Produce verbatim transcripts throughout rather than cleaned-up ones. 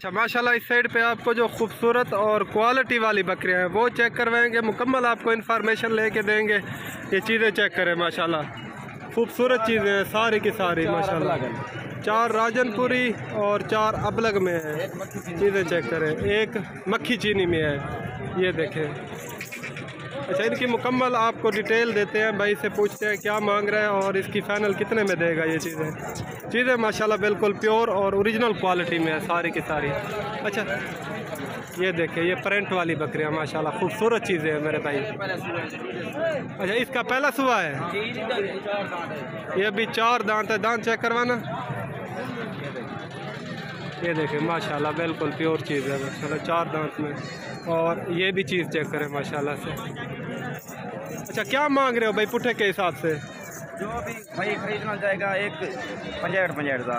अच्छा माशाल्लाह, इस साइड पे आपको जो खूबसूरत और क्वालिटी वाली बकरियां हैं वो चेक करवाएंगे, मुकम्मल आपको इन्फॉर्मेशन लेके देंगे। ये चीज़ें चेक करें माशाल्लाह, खूबसूरत चीज़ें हैं सारी की सारी माशाल्लाह। चार राजनपुरी और चार अबलग में है, चीज़ें चेक करें। एक मक्खी चीनी में है, ये देखें। अच्छा, इनकी मुकम्मल आपको डिटेल देते हैं, भाई से पूछते हैं क्या मांग रहा है और इसकी फ़ाइनल कितने में देगा। ये चीज़ें चीज़ें माशाल्लाह बिल्कुल प्योर और ओरिजिनल क्वालिटी में है सारी की सारी। अच्छा ये देखें, ये प्रिंट वाली बकरियाँ माशाल्लाह, खूबसूरत चीज़ें हैं मेरे भाई। अच्छा इसका पहला सुबह है, ये भी चार दांत है, दांत चेक करवाना। ये देखें माशाल्लाह बिल्कुल प्योर चीज़ है माशाल्लाह, चार दांत में। और ये भी चीज़ चेक करें माशाल्लाह से। अच्छा क्या मांग रहे हो भाई पुट्ठे के हिसाब से? जो भी भाई खरीदना जाएगा एक पैंसठ पैंसठ हज़ार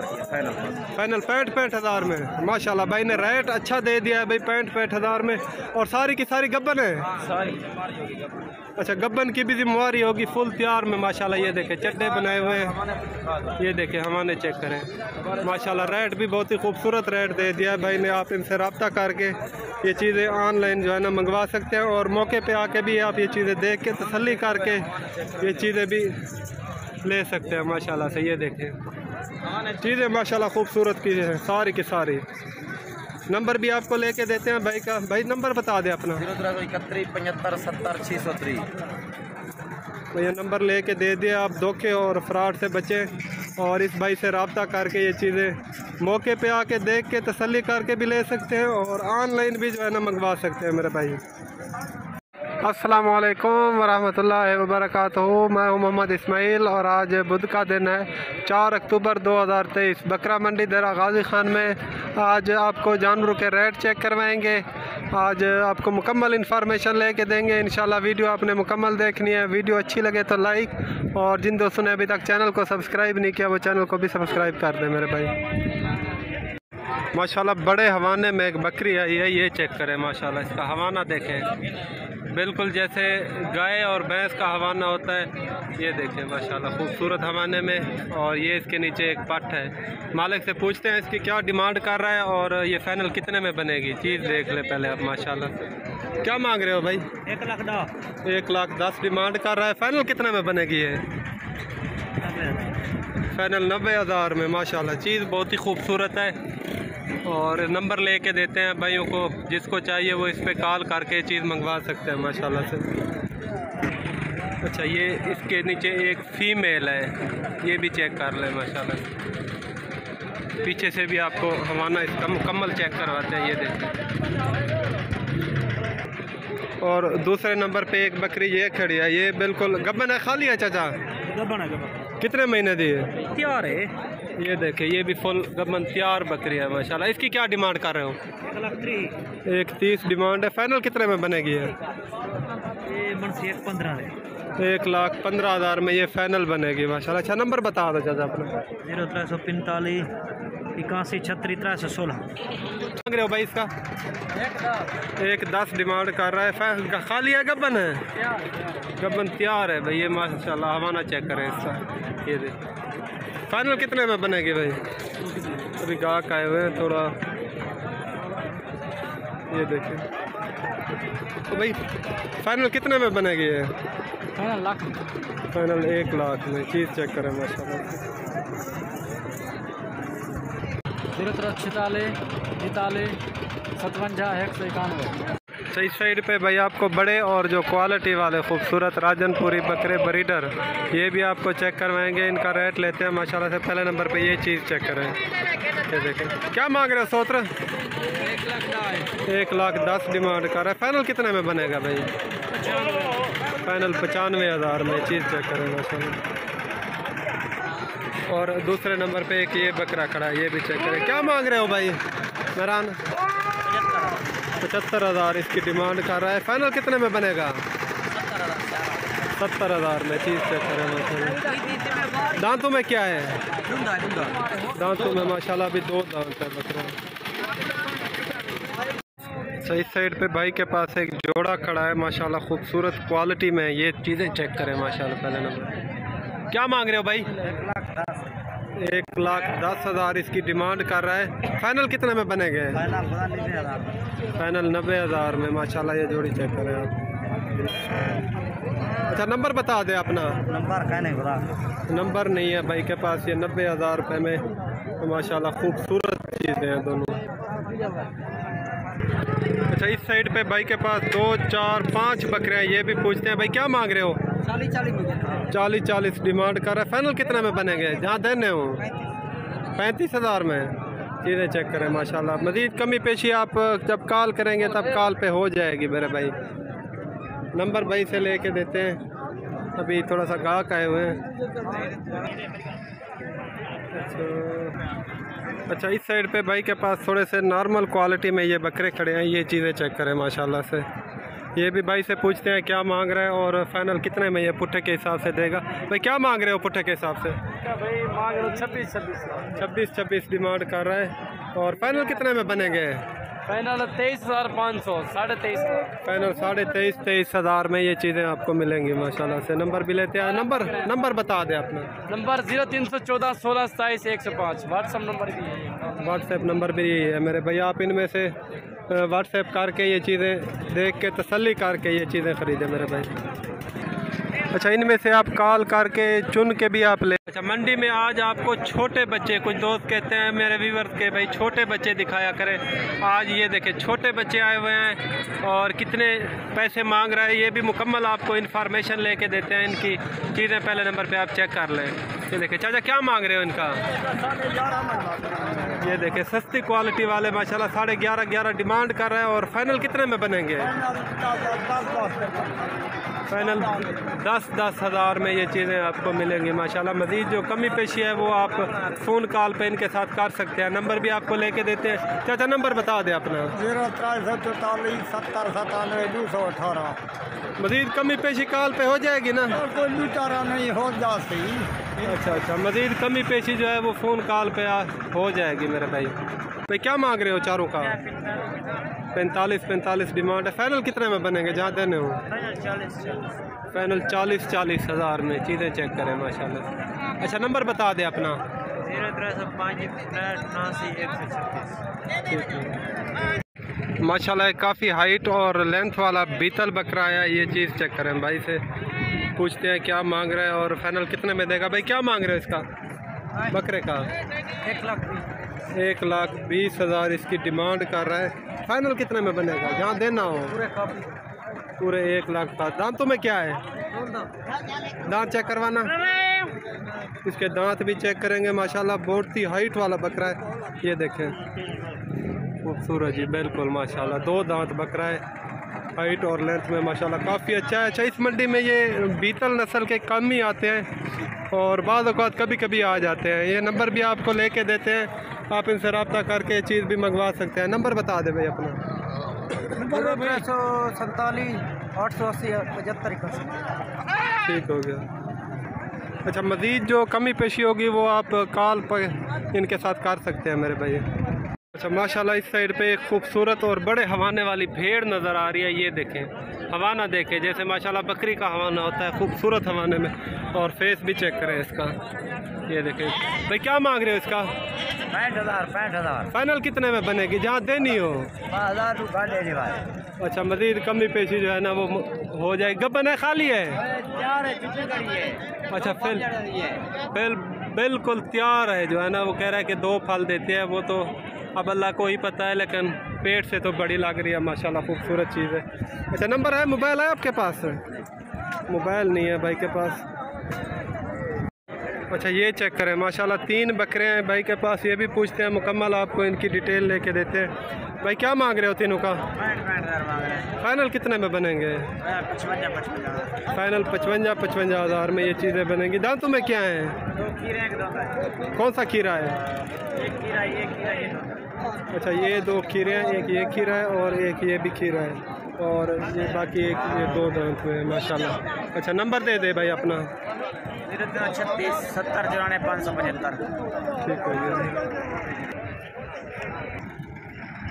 की फाइनल फाइनल पैंठ पैंठ हज़ार में। माशाल्लाह भाई ने रेट अच्छा दे दिया है भाई, पैंठ पैंठ हज़ार में। और सारी की सारी गब्बन है सारी। अच्छा गब्बन की भी जिम्मेवारी होगी फुल तैयार में माशाल्लाह। ये देखें चड्डे बनाए हुए हैं, ये देखें हमारे चेक करें माशाल्लाह। रेट भी बहुत ही खूबसूरत रेट दे दिया है भाई ने। आप इनसे रब्ता करके ये चीज़ें ऑनलाइन जो है ना मंगवा सकते हैं, और मौके पर आके भी आप ये चीज़ें देख के तसल्ली करके ये चीज़ें भी ले सकते हैं माशाल्लाह से। ये देखें चीज़ें माशाल्लाह खूबसूरत की हैं सारी की सारी। नंबर भी आपको लेके देते हैं भाई का। भाई नंबर बता दें अपना। भैया नंबर लेके दे दिए, आप धोखे और फ्रॉड से बचें और इस भाई से रब्ता करके ये चीज़ें मौके पे आके देख के तसल्ली करके भी ले सकते हैं और ऑनलाइन भी जो है ना मंगवा सकते हैं मेरे भाई। अस्सलामु अलैकुम वरहमतुल्लाहि वबरकातुहू। मैं हूं मोहम्मद इस्माइल और आज बुध का दिन है चार अक्टूबर दो हज़ार तेईस। बकरा मंडी देरा गाजी खान में आज आपको जानवरों के रेट चेक करवाएंगे। आज आपको मुकम्मल इन्फॉर्मेशन लेके देंगे इंशाल्लाह। वीडियो आपने मुकम्मल देखनी है, वीडियो अच्छी लगे तो लाइक, और जिन दोस्तों ने अभी तक चैनल को सब्सक्राइब नहीं किया वो चैनल को भी सब्सक्राइब कर दें मेरे भाई। माशाल्लाह बड़े हवाने में एक बकरी आई है, ये चेक करें माशाल्लाह, इसका हवाना देखें बिल्कुल जैसे गाय और भैंस का हवाना होता है। ये देखें माशाल्लाह खूबसूरत हवाने में, और ये इसके नीचे एक पट है। मालिक से पूछते हैं इसकी क्या डिमांड कर रहा है और ये फाइनल कितने में बनेगी। चीज़ देख ले पहले आप माशाल्लाह। क्या मांग रहे हो भाई? एक लाख दस। एक लाख दस डिमांड कर रहा है, फाइनल कितने में बनेगी ये? फाइनल नब्बे हज़ार में माशाल्लाह। चीज़ बहुत ही खूबसूरत है और नंबर लेके देते हैं भाइयों को, जिसको चाहिए वो इस पर कॉल करके चीज़ मंगवा सकते हैं माशाल्लाह से। अच्छा ये इसके नीचे एक फ़ीमेल है, ये भी चेक कर लें माशाल्लाह। पीछे से भी आपको हवाना इसका मुकम्मल चेक करवाते हैं। ये देखें, और दूसरे नंबर पे एक बकरी ये खड़ी है, ये बिल्कुल गब्बन है खाली है चाचा? गब्बन है। गब्बन कितने महीने दिए? तैयार है। ये देखें ये भी फुल गब्बन तैयार बकरी है माशाल्लाह। इसकी क्या डिमांड कर रहे हो? एक तीस डिमांड है, फाइनल कितने में बनेगी है? एक लाख पंद्रह हज़ार में ये फाइनल बनेगी माशाल्लाह। अच्छा नंबर बता दो चाचा अपना। जीरो त्रै सौ पैंतालीस इक्यासी छत्तीस त्रै सौ सोलह। मांग रहे हो भाई इसका? एक दस डिमांड कर रहा है, फाइनल का खाली है गब्बन है? गब्बन तैयार है भाई ये माशाल्लाह। हवाना चेक करें इसका, ये देखें फाइनल कितने में बनेगी भाई? अभी गाहक आए हुए हैं थोड़ा। ये देखिए तो भाई फाइनल कितने में बनेगी ये? फाइनल लाख। फाइनल एक लाख में। चीज़ चेक करें माशाल्लाह। जीरो तरह छितालीस तैतालीस सतवंजा एक सौ इक्यानवे। सही साइड पे भाई आपको बड़े और जो क्वालिटी वाले खूबसूरत राजनपुरी बकरे ब्रीडर ये भी आपको चेक करवाएंगे। इनका रेट लेते हैं माशाल्लाह से। पहले नंबर पे ये चीज़ चेक करें, ये देखें। क्या मांग रहे हो सोत्र? एक लाख दस डिमांड कर रहा है, फाइनल कितने में बनेगा भाई? फाइनल पचानवे हज़ार में। चीज़ चेक करें माशाल्लाह। और दूसरे नंबर पर एक ये बकरा खड़ा है, ये भी चेक करें। क्या मांग रहे हो भाई मेहरान? पचहत्तर हज़ार इसकी डिमांड कर रहा है, फाइनल कितने में बनेगा? सत्तर हज़ार में। चीज़ चेक करें। दांतों में क्या है? दांतों में माशाल्लाह अभी दो दांत है बकरा। सही साइड पे भाई के पास एक जोड़ा खड़ा है माशाल्लाह खूबसूरत क्वालिटी में। ये चीज़ें चेक करें माशाल्लाह। पहले नंबर क्या मांग रहे हो भाई? एक लाख दस हज़ार इसकी डिमांड कर रहा है। फाइनल कितने में बने गए? फाइनल नब्बे हज़ार में। माशाल्लाह, ये जोड़ी चेक करें आप। अच्छा, नंबर बता दे अपना। नंबर कहने बुरा नंबर नहीं है भाई के पास। ये नब्बे हज़ार रुपये में माशाल्लाह खूबसूरत चीज़ें हैं दोनों। अच्छा, इस साइड पे भाई के पास दो चार पाँच बकरे हैं। ये भी पूछते हैं भाई क्या मांग रहे हो? चालीस चालीस चालीस चालीस डिमांड कर रहा है। फाइनल कितने में बनेंगे जहाँ देने हो? पैंतीस हज़ार में। चीज़ें चेक करें माशाल्लाह। मज़ीद कमी पेशी आप जब कॉल करेंगे तब कॉल पे हो जाएगी मेरे भाई। नंबर भाई से ले के देते हैं, अभी थोड़ा सा गाहक आए हुए हैं। अच्छा, इस साइड पे भाई के पास थोड़े से नॉर्मल क्वालिटी में ये बकरे खड़े हैं। ये चीज़ें चेक करें माशाल्लाह से। ये भी भाई से पूछते हैं क्या मांग रहे हैं और फाइनल कितने में ये पुट्ठे के हिसाब से देगा। भाई क्या मांग रहे हो पुट्ठे के हिसाब से? भाई मांग रहे छब्बीस छब्बीस छब्बीस छब्बीस डिमांड कर रहा है। और फाइनल कितने में बनेंगे? फाइनल तेईस हज़ार पाँच सौ साढ़े तेईस फाइनल साढ़े तेईस तेईस हज़ार में ये चीज़ें आपको मिलेंगी माशाल्लाह से। नंबर भी लेते हैं। नंबर नंबर बता दें अपना। नंबर जीरो तीन सौ चौदह सोलह सताईस एक सौ पाँच। व्हाट्सअप नंबर भी है। व्हाट्सएप नंबर भी यही है मेरे भैया। आप इनमें से व्हाट्सएप करके ये चीज़ें देख के तसल्ली करके ये चीज़ें ख़रीदें मेरे भाई। अच्छा, इनमें से आप कॉल करके चुन के भी आप ले। अच्छा, मंडी में आज आपको छोटे बच्चे, कुछ दोस्त कहते हैं मेरे व्यूअर्स के भाई छोटे बच्चे दिखाया करें। आज ये देखें छोटे बच्चे आए हुए हैं और कितने पैसे मांग रहे हैं ये भी मुकम्मल आपको इन्फॉर्मेशन ले के देते हैं। इनकी चीज़ें पहले नंबर पर आप चेक कर लें। ये देखें चाचा क्या मांग रहे हो इनका। ये देखें सस्ती क्वालिटी वाले माशाल्लाह साढ़े ग्यारह ग्यारह डिमांड कर रहा है। और फाइनल कितने में बनेंगे? फाइनल दस दस हज़ार में ये चीज़ें आपको मिलेंगी माशाल्लाह। मज़ीद जो कमी पेशी है वो आप फ़ोन कॉल पे इनके साथ कर सकते हैं। नंबर भी आपको लेके देते हैं। चाचा नंबर बता दें अपना। जीरो तिरसठ चौतालीस सत्तर सतानवे दो सौ अठारह। मज़ीद कमी पेशी कॉल पे हो जाएगी ना? कोई लुटारा नहीं हो जाती। अच्छा अच्छा, मज़ीद कमी पेशी जो है वो फ़ोन कॉल पे हो जाएगी मेरे भाई। भाई क्या मांग रहे हो चारों का? पैंतालीस पैंतालीस डिमांड है। फाइनल कितने में बनेंगे जहाँ देने हो? फाइनल चालीस चालीस हज़ार में। चीज़ें चेक करें माशाल्लाह। अच्छा, नंबर बता दें अपना। माशाल्लाह काफ़ी हाइट और लेंथ वाला बीतल बकरा आया। ये चीज़ चेक करें। भाई से पूछते हैं क्या मांग रहे हैं और फाइनल कितने में देगा। भाई क्या मांग रहे हो इसका बकरे का? एक लाख बीस एक लाख बीस हज़ार इसकी डिमांड कर रहा है। फाइनल कितने में बनेगा जहाँ देना हो? पूरे एक लाख का। दांतों में क्या है? दांत चेक करवाना। इसके दांत भी चेक करेंगे माशाल्लाह। बहुत ही हाइट वाला बकरा है। ये देखें खूबसूरत जी, बिल्कुल माशाल्लाह दो दांत बकरा है। हाइट और लेंथ में माशाल्लाह काफ़ी अच्छा है। अच्छा, इस मंडी में ये बीतल नस्ल के कम ही आते हैं और बाद औक़ात कभी कभी आ जाते हैं। ये नंबर भी आपको लेके देते हैं। आप इनसे रब्ता करके चीज़ भी मंगवा सकते हैं। नंबर बता दें भाई अपना। ठीक हो गया। अच्छा, मज़ीद जो कमी पेशी होगी वो आप कॉल पर इनके साथ कर सकते हैं मेरे भाई। अच्छा, माशाल्लाह इस साइड पे एक खूबसूरत और बड़े हवाने वाली भेड़ नज़र आ रही है। ये देखें हवाना देखें जैसे माशाल्लाह बकरी का हवाना होता है खूबसूरत हवाने में। और फेस भी चेक करें इसका। ये देखें भाई क्या मांग रहे हो इसका? पैंठ हज़ार पैंठ हज़ार फाइनल कितने में बनेगी जहाँ देनी हो? अच्छा, मज़ीद कमी पेशी जो है ना वो हो जाएगी। गब्बन है खाली है। अच्छा, फिल फिल बिल्कुल तैयार है जो है ना। वो कह रहा है कि दो फल देते हैं। वो तो अब अल्लाह को ही पता है, लेकिन पेट से तो बड़ी लग रही है माशाल्लाह खूबसूरत चीज़ है। अच्छा, नंबर है। मोबाइल है आपके पास? मोबाइल नहीं है भाई के पास। अच्छा, ये चेक करें माशाल्लाह तीन बकरे हैं भाई के पास। ये भी पूछते हैं मुकम्मल आपको इनकी डिटेल लेके देते हैं। भाई क्या मांग रहे हो तीनों का? फाइनल कितने में बनेंगे? फाइनल पचवंजा पचवंजा हज़ार में ये चीज़ें बनेंगी। दांतों में क्या है? दो खीरे हैं, दो है। कौन सा खीरा है? एक खीरा, ये खीरा, ये दो। अच्छा, ये दो खीरे हैं। एक ये खीरा है और एक ये भी खीरा है। और ये बाकी एक ये दो दांत में माशाल्लाह। अच्छा, नंबर दे दे भाई अपना। छत्तीस सत्तर चौरानवे पाँच सौ पचहत्तर। ठीक है।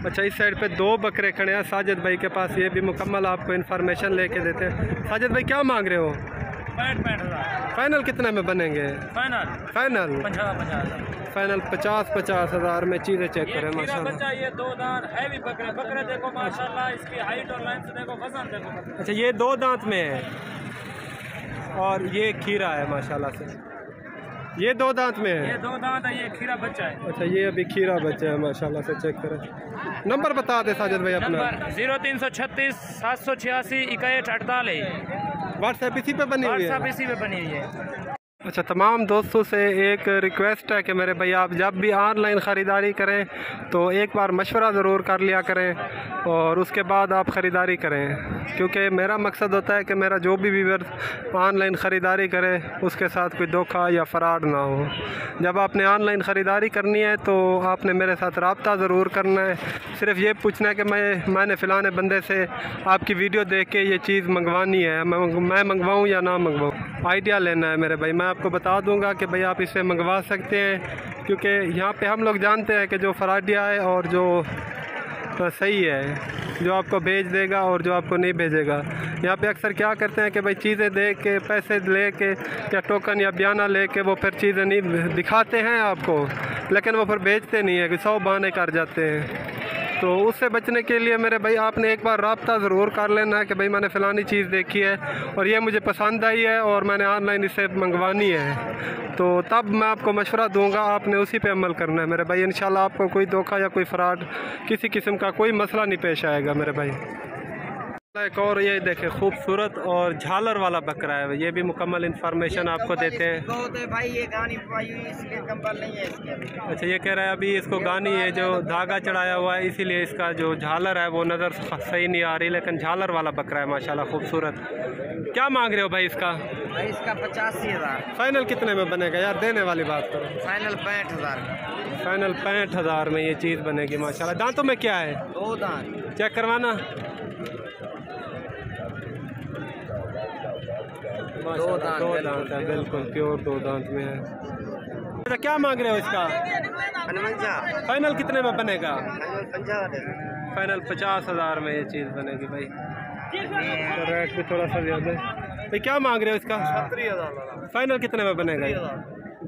अच्छा, इस साइड पे दो बकरे खड़े हैं साजिद भाई के पास। ये भी मुकम्मल आपको इन्फॉर्मेशन लेके देते हैं। साजिद भाई क्या मांग रहे हो? फाइनल कितना में बनेंगे? फाइनल फाइनल फाइनल पचास पचास हज़ार में चीज़ें चेक करें। माशाल्लाह ये दो दांत हैवी बकरे बकरे देखो माशाल्लाह, इसकी हाइट और लेंथ देखो, वजन देखो। अच्छा ये दो दांत में है और ये खीरा है माशाल्लाह से। ये दो दांत में है, ये दो दांत है, ये खीरा बच्चा है। अच्छा ये अभी खीरा बच्चा है माशाल्लाह से। चेक करें, नंबर बता दे साजिद भाई अपना। जीरो तीन सौ छत्तीस सात सौ छियासी इक्कीस अड़तालीस। व्हाट्सएप इसी पे बनी हुई है, व्हाट्सएप इसी पे बनी हुई है। अच्छा तमाम दोस्तों से एक रिक्वेस्ट है कि मेरे भाई आप जब भी ऑनलाइन ख़रीदारी करें तो एक बार मशवरा ज़रूर कर लिया करें और उसके बाद आप ख़रीदारी करें, क्योंकि मेरा मकसद होता है कि मेरा जो भी व्यूअर ऑनलाइन ख़रीदारी करे उसके साथ कोई धोखा या फ़राड ना हो। जब आपने ऑनलाइन ख़रीदारी करनी है तो आपने मेरे साथ रब्ता ज़रूर करना है, सिर्फ ये पूछना है कि मैं मैंने फ़लाने बंदे से आपकी वीडियो देख के ये चीज़ मंगवानी है, मैं मंगवाऊँ या ना मंगवाऊँ। आइडिया लेना है मेरे भाई, मैं आपको बता दूंगा कि भाई आप इसे मंगवा सकते हैं, क्योंकि यहाँ पे हम लोग जानते हैं कि जो फराडिया है और जो सही है, जो आपको भेज देगा और जो आपको नहीं भेजेगा। यहाँ पे अक्सर क्या करते हैं कि भाई चीज़ें दे के, पैसे ले के या टोकन या बयाना ले के वो फिर चीज़ें नहीं दिखाते हैं आपको, लेकिन वो फिर भेजते नहीं है कि सौ बहाने कर जाते हैं। तो उससे बचने के लिए मेरे भाई आपने एक बार रब्ता ज़रूर कर लेना है कि भाई मैंने फ़लानी चीज़ देखी है और ये मुझे पसंद आई है और मैंने ऑनलाइन इसे मंगवानी है, तो तब मैं आपको मशवरा दूंगा, आपने उसी पे अमल करना है मेरे भाई। इंशाल्लाह आपको कोई धोखा या कोई फ्रॉड किसी किस्म का कोई मसला नहीं पेश आएगा मेरे भाई। एक और ये देखें खूबसूरत और झालर वाला बकरा है, ये भी मुकम्मल इन्फॉर्मेशन आपको देते हैं। अच्छा ये कह रहा है अभी इसको गानी है, जो धागा चढ़ाया हुआ है इसीलिए इसका जो झालर है वो नज़र सही नहीं आ रही, लेकिन झालर वाला बकरा है माशाल्लाह खूबसूरत। क्या मांग रहे हो भाई इसका? भाई इसका पचासी हज़ार। फाइनल कितने में बनेगा यार, देने वाली बात करो। फाइनल पैंठ हज़ार फाइनल पैंठ हज़ार में ये चीज़ बनेगी माशाल्लाह। दांतों में क्या है? दो दांत। चेक करवाना दो दांत, दो दांत है बिल्कुल प्योर, दो दांत में है। क्या मांग रहे हो इसका? फाइनल कितने में बनेगा? फाइनल पचास हज़ार में ये चीज़ बनेगी भाई, तो रेट भी थोड़ा सा ज़्यादा है। तो क्या मांग रहे हो इसका? फाइनल कितने में बनेगा?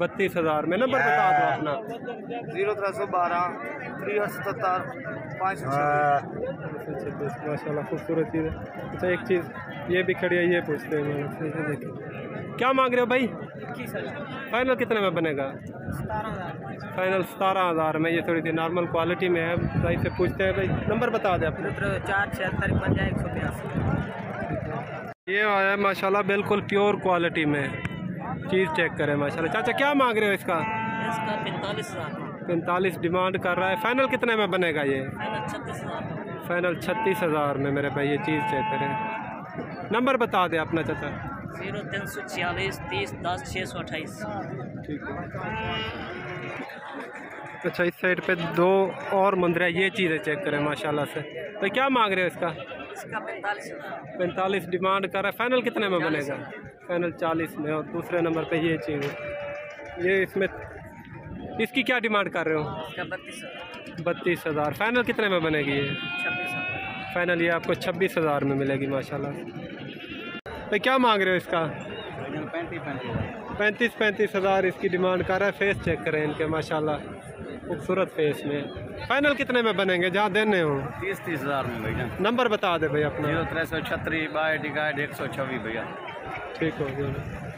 बत्तीस हज़ार में। नंबर बता दो अपना। जीरो त्रै सौ बारह थ्री सौ सतर पाँच सौ छब्बीस। माशाल्लाह खूबसूरत चीज़ है। अच्छा एक चीज़ ये भी खड़ी है, ये पूछते हैं मैंने। क्या मांग रहे हो भाई? फाइनल कितने में बनेगा? फाइनल सतारह हज़ार में। ये थोड़ी सी नॉर्मल क्वालिटी में है, भाई से पूछते हैं। भाई नंबर बता दें अपने। चार छिहत्तर पंजा एक सौ बयासी। ये आया माशाल्लाह बिल्कुल प्योर क्वालिटी में, चीज़ चेक करें माशाल्लाह। चाचा क्या मांग रहे हो इसका? इसका पैंतालीस हज़ार। पैंतालीस डिमांड कर रहा है। फाइनल कितने में बनेगा ये? फाइनल छत्तीस हज़ार में मेरे भाई, ये चीज़ चेक करें। नंबर बता दे अपना चाचा। जीरो तीन सौ छियालीस तीस दस छः सौ अट्ठाईस। ठीक है। अच्छा इस साइड पे दो और मंदिर है, ये चीज़ें चेक करें माशाल्लाह से। तो क्या मांग रहे हो इसका? इसका पैंतालीस हज़ार। पैंतालीस डिमांड कर रहा है। फाइनल कितने में बनेगा? फाइनल चालीस में। और दूसरे नंबर पे ये चीज़ है, ये इसमें इसकी क्या डिमांड कर रहे हो? बत्तीस हज़ार। फाइनल कितने में बनेगी ये? फाइनल ये आपको छब्बीस हज़ार में मिलेगी माशाल्लाह। तो क्या मांग रहे हो इसका? पैंतीस पैंतीस हज़ार इसकी डिमांड कर रहा है। फेस चेक करें इनके माशाल्लाह खूबसूरत फेस में। फाइनल कितने में बनेंगे जहाँ देने हो? तीस तीस हज़ार में भैया। नंबर बता दे भैया अपना। जीरो त्रै सौ छत्तीस बाईस एक सौ छब्बीस भैया। ठीक हो गया।